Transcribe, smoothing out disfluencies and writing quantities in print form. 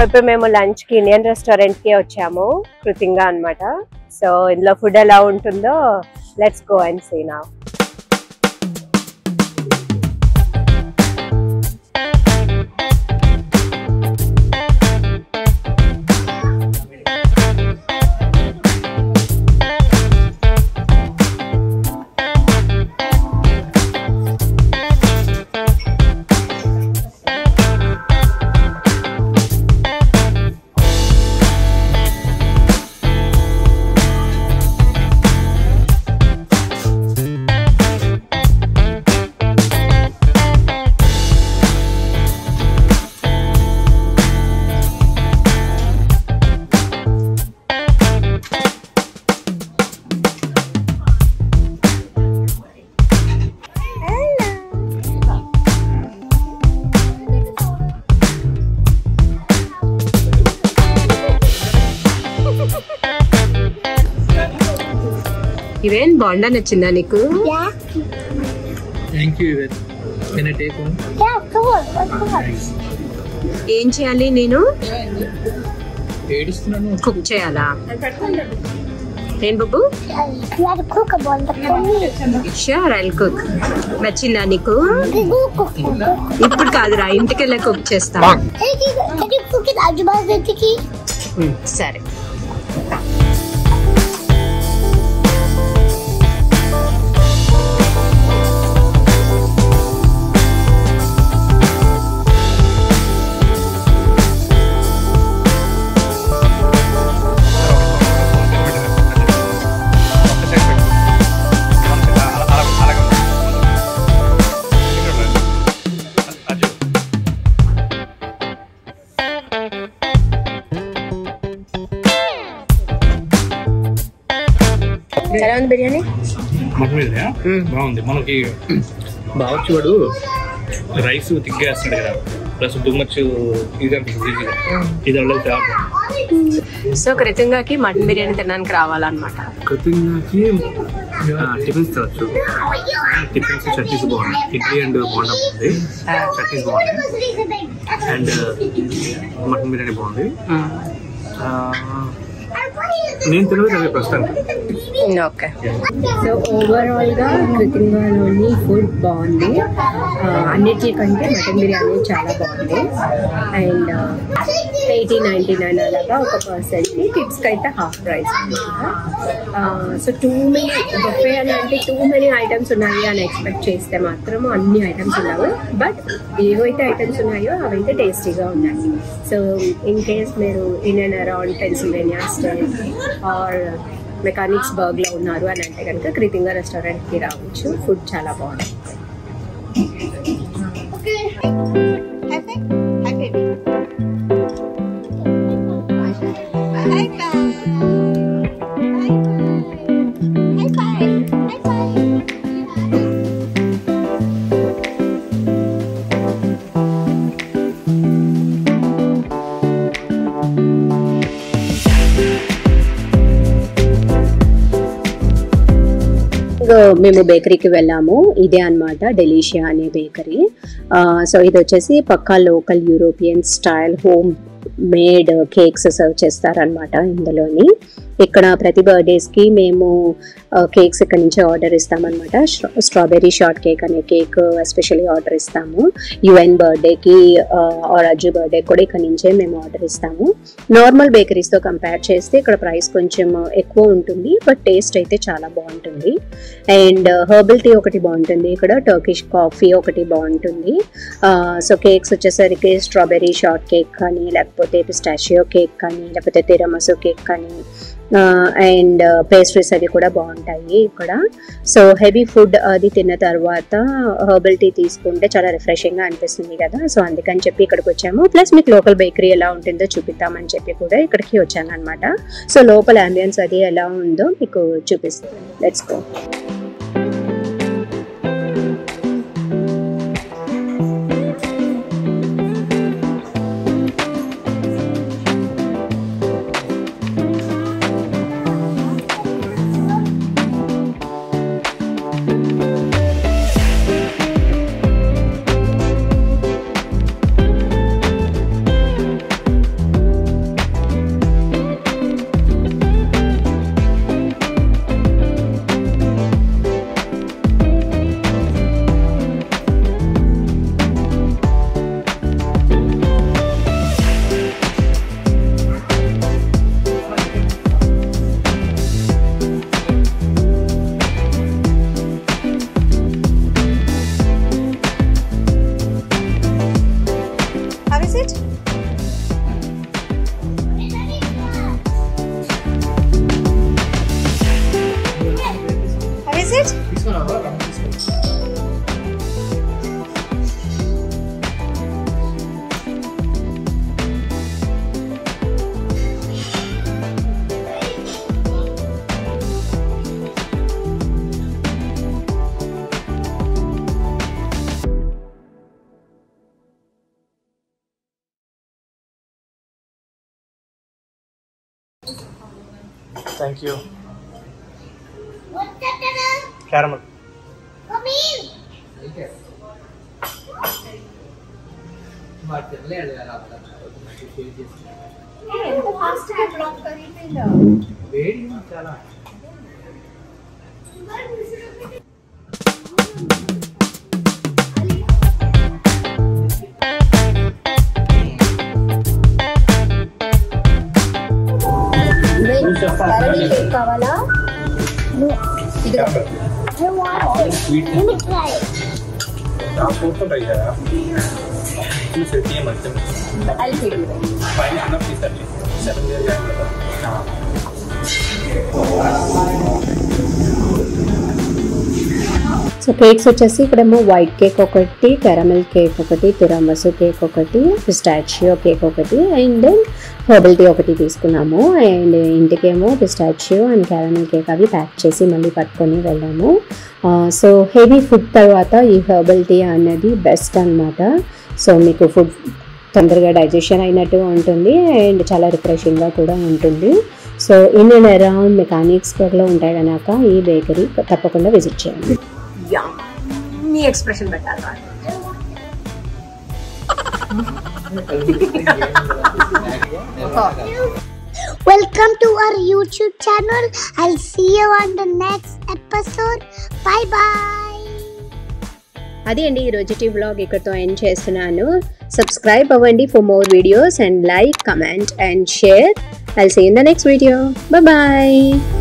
So, now we have lunch in Indian restaurant, Kritunga. So, in the food allowed, let's go and see now. Even Bonda nachinda niku? Yeah. Thank you, Even. Can I take one? Yeah, of course. Thanks. Em cheyali nenu? Cook cheyala. Em babu? You have to cook a Bonda for me. Sure, I'll cook. Nachinda niku? Cook. Ippudu kaadu ra intiki ella cook chestam. Can you cook it ajubaz intiki? Sare. Chalan biryani? Makumiya? Baundi. Manoki bauchuadu rice with gas nade plus too much idam biryani. Idam log tap. So Kritunga ki mutton biryani tanan kravala anamata. Kritunga ki tiffins tachu. Tiffins chutneys bond. Idli and bonda bond. Chutneys bond. And mutton biryani bond. Okay. So overall ga Kritunga loni food baundi. Anniti kante mutton biryani chaala baundi. And 18.99 alaga oka person ki kids kaithe half price. So too many items unnayi ani expect chesthe matram anni items unnavu but evaithe items unnayo avaithe tasty ga unnayi. So in case meeru in and around Pennsylvania or Mechanicsburg lo unnaru ani ante ganaka Kritunga restaurant ki raavachu food chaala baundi. Okay. Hi baby. Hi guys. మేము బేకరీకి వెళ్ళాము. ఇదే అన్నమాట డెలిషియా అనే bakery. So ఇది వచ్చేసి పక్కా local European style home made cakes serve చేస్తారనమాట. ఇందులోని ఇక్కడ ప్రతి బర్త్డేస్కి మేము కేక్స్ ఇక్కడ నుంచి ఆర్డర్ ఇస్తామన్నమాట. స్ట్రాబెర్రీ షార్ట్ కేక్ అనే కేక్ ఎస్పెషల్లీ ఆర్డర్ ఇస్తాము. యుఎన్ బర్త్డేకి అర్జు బర్త్డే కూడా ఇక్కడ నుంచే మేము ఆర్డర్ ఇస్తాము. నార్మల్ బేకరీస్తో కంపేర్ చేస్తే ఇక్కడ ప్రైస్ కొంచెం ఎక్కువ ఉంటుంది, బట్ టేస్ట్ అయితే చాలా బాగుంటుంది. అండ్ హెర్బల్ టీ ఒకటి బాగుంటుంది, ఇక్కడ టర్కిష్ కాఫీ ఒకటి బాగుంటుంది. సో కేక్స్ వచ్చేసరికి స్ట్రాబెర్రీ షార్ట్ కేక్ కానీ, లేకపోతే పిస్టాషియో కేక్ కానీ, లేకపోతే తిరమసు కేక్ కానీ, అండ్ పేస్ట్రీస్ అవి కూడా బాగుంటాయి ఇక్కడ. సో హెవీ ఫుడ్ అది తిన్న తర్వాత హెర్బల్ టీ తీసుకుంటే చాలా రిఫ్రెషింగ్గా అనిపిస్తుంది కదా. సో అందుకని చెప్పి ఇక్కడికి వచ్చాము. ప్లస్ మీకు లోకల్ బేకరీ ఎలా ఉంటుందో చూపిద్దామని చెప్పి కూడా ఇక్కడికి వచ్చాను అనమాట. సో లోకల్ అంబియన్స్ అది ఎలా ఉందో మీకు చూపిస్తాను. Let's go. Thank you. What's that color? Caramel. Come in. Okay. I'll feed you. Fine, enough is at least 7 years younger. So cakes వచ్చేసి ఇక్కడేమో వైట్ కేక్ ఒకటి, క్యారమెల్ కేక్ ఒకటి, తిరామసు కేక్ ఒకటి, పిస్టాచియో కేక్ ఒకటి and then herbal tea ఒకటి తీసుకున్నాము. And ఇంటికేమో pistachio and caramel cake అవి ప్యాక్ చేసి మళ్ళీ పట్టుకొని వెళ్ళాము. సో హెవీ ఫుడ్ తర్వాత ఈ హెర్బల్ టీ అనేది బెస్ట్ అన్నమాట. సో మీకు ఫుడ్ తొందరగా డైజెషన్ అయినట్టు ఉంటుంది అండ్ చాలా రిఫ్రెషింగ్గా కూడా ఉంటుంది. సో ఇన్ అండ్ అరౌండ్ మెకానిక్స్బర్గ్లో ఉంటాయి కనుక ఈ బేకరీ తప్పకుండా విజిట్ చేయండి. మీ ఎక్స్ప్రెషన్ పెట్టాలి. Welcome to our YouTube channel. I'll see you on the next episode. Bye bye. అది అండి ఈరోజుటి బ్లాగ్ ఇక్కడతో ఎండ్ చేస్తున్నాను. సబ్స్క్రైబ్ అవ్వండి for more videos and like, comment and share. I'll see you in the next video. Bye bye.